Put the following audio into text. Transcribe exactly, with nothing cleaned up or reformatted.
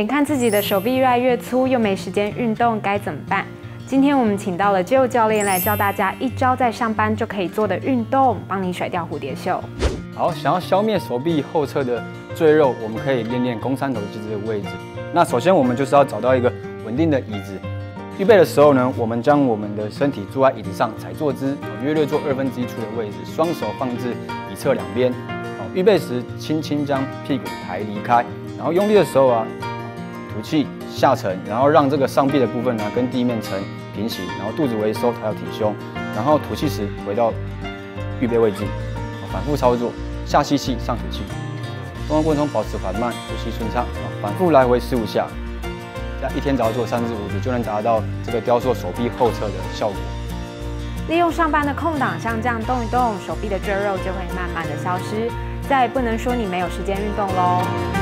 眼看自己的手臂越来越粗，又没时间运动，该怎么办？今天我们请到了Jill教练来教大家一招在上班就可以做的运动，帮你甩掉蝴蝶袖。好，想要消灭手臂后侧的赘肉，我们可以练练肱三头肌这个位置。那首先我们就是要找到一个稳定的椅子。预备的时候呢，我们将我们的身体坐在椅子上，踩坐姿，约略做二分之一处的位置，双手放置椅侧两边。好，预备时轻轻将屁股抬离开，然后用力的时候啊，吐气下沉，然后让这个上臂的部分呢跟地面呈平行，然后肚子微收，抬到体胸，然后吐气时回到预备位置，反复操作。 下吸气，上吐气，动作过程中保持缓慢，呼吸顺畅，反复来回十五下。一天只要做三至五组，就能达到这个雕塑手臂后侧的效果。利用上班的空档，像这样动一动，手臂的赘肉就会慢慢的消失，再也不能说你没有时间运动喽。